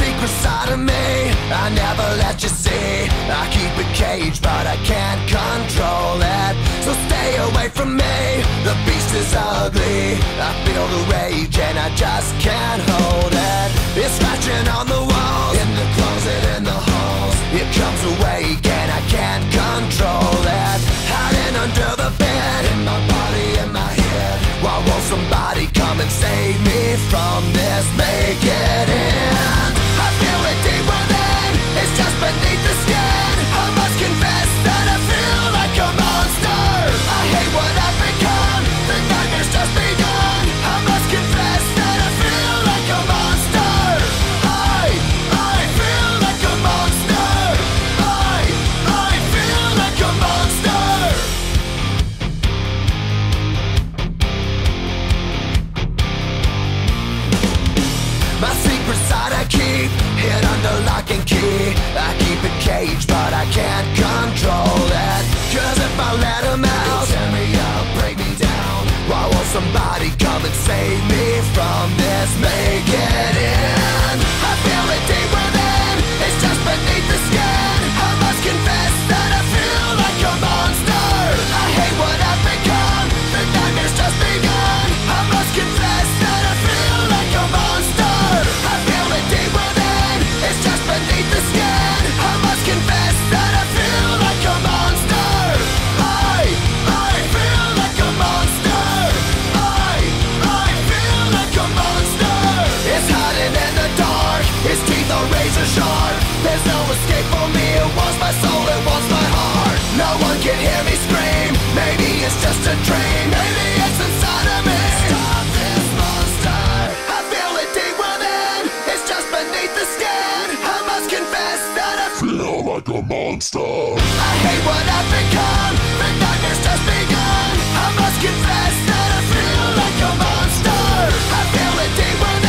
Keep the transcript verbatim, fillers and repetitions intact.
secret side of me I never let you see. I keep it caged, but I can't control it, so stay away from me. The beast is ugly. I feel the rage and I just can't hold it. It's scratching on the walls, in the closet, in the halls. It comes awake and I can't control it. Hiding under the bed, in my body, in my head. Why won't somebody come and save me from this? Make it end. I feel it deep within. It's just beneath the skin. I must confess that I feel like a monster. I hate what I've become. The nightmare's just begun. I must confess that I feel like a monster. I, I feel like a monster. I, I feel like a monster. My secret side I keep hid under lock and key. I keep it caged, but I can't control it. Cause if I let him out, tear me up, break me down. Why won't somebody come and save me from this? Make it end. I feel it deep within. It's just beneath the skin. I must confess that I feel like a monster. I hate what I've become. The nightmare's just begun. I must confess that I feel like a monster. I feel it deep within. It's just beneath the skin. I must confess that I feel like a monster. His teeth are razor sharp. There's no escape for me. It wants my soul, it wants my heart. No one can hear me scream. Maybe it's just a dream. Maybe it's inside of me. Stop this monster. I feel it deep within. It's just beneath the skin. I must confess that I feel like a monster. I hate what I've become. The nightmare's just begun. I must confess that I feel like a monster. I feel it deep within.